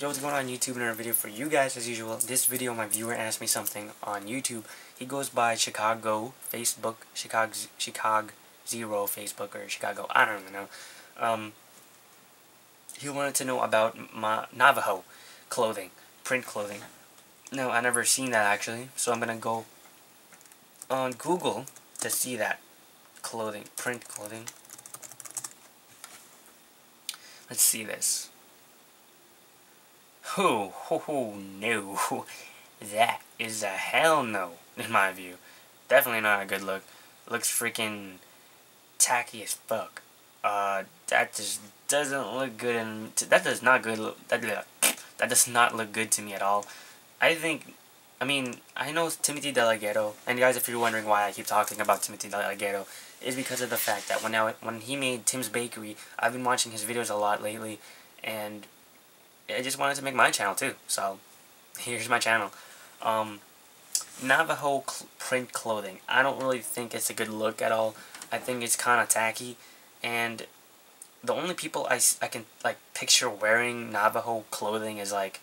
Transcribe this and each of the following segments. Yo, what's going on YouTube? Another video for you guys as usual. This video, my viewer asked me something on YouTube. He goes by Chicago Facebook, Chicago Zero Facebook, or Chicago, I don't even know. He wanted to know about my Navajo clothing, print clothing. No, I never seen that actually, so I'm gonna go on Google to see that clothing, print clothing. Let's see this. Oh, no. That is a hell no, in my view. Definitely not a good look. Looks freaking tacky as fuck. That just doesn't look good, and that does not good. That does not look good to me at all. I know Timothy Delaghetto, and guys, if you're wondering why I keep talking about Timothy Delaghetto, is because of the fact that when he made Tim's Bakery, I've been watching his videos a lot lately, and I just wanted to make my channel too, so here's my channel. Navajo print clothing. I don't really think it's a good look at all. I think it's kind of tacky, and the only people I can like picture wearing Navajo clothing is like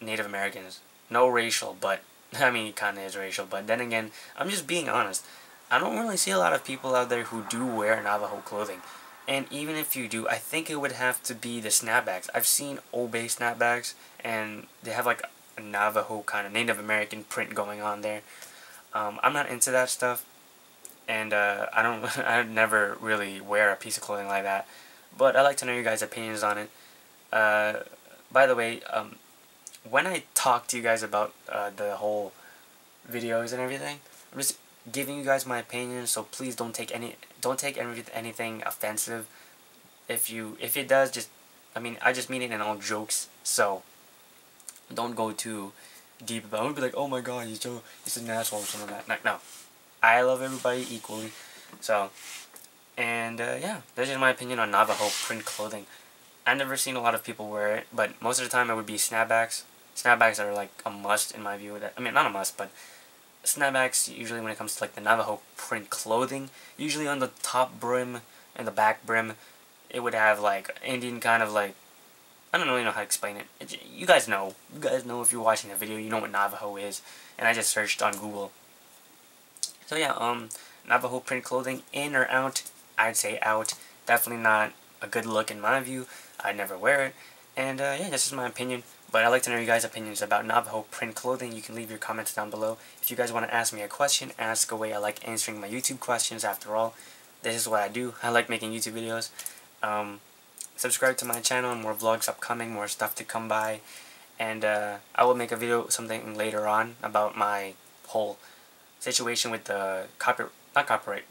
Native Americans. No racial, but I mean it kind of is racial, but then again, I'm just being honest. I don't really see a lot of people out there who do wear Navajo clothing. And even if you do, I think it would have to be the snapbacks. I've seen Obey snapbacks, and they have like a Navajo kind of Native American print going on there. I'm not into that stuff, and I never really wear a piece of clothing like that. But I'd like to know your guys' opinions on it. By the way, when I talk to you guys about the whole videos and everything, I'm just giving you guys my opinion, so please don't take anything offensive. If it does, I just mean it in all jokes, so don't go too deep about it. Don't be like, oh my god, he's an asshole or something like that. No, I love everybody equally. So, and yeah, that's just my opinion on Navajo print clothing. I've never seen a lot of people wear it, but most of the time it would be snapbacks. Snapbacks are like a must in my view. Not a must, but snapbacks, usually when it comes to like the Navajo print clothing, usually on the top brim and the back brim, it would have like Indian kind of like, I don't really know how to explain it. You guys know if you're watching the video, you know what Navajo is, and I just searched on Google. So yeah, Navajo print clothing, in or out? I'd say out. Definitely not a good look in my view. I'd never wear it, and yeah, that's just my opinion. But I'd like to know your guys' opinions about Navajo print clothing. You can leave your comments down below. If you guys want to ask me a question, ask away. I like answering my YouTube questions, after all. This is what I do. I like making YouTube videos. Subscribe to my channel. More vlogs upcoming. More stuff to come by. And I will make a video, something later on, about my whole situation with the the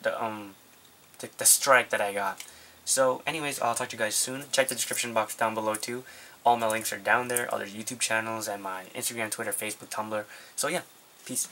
strike that I got. So, anyways, I'll talk to you guys soon. Check the description box down below, too. All my links are down there, other YouTube channels, and my Instagram, Twitter, Facebook, Tumblr. So yeah, peace.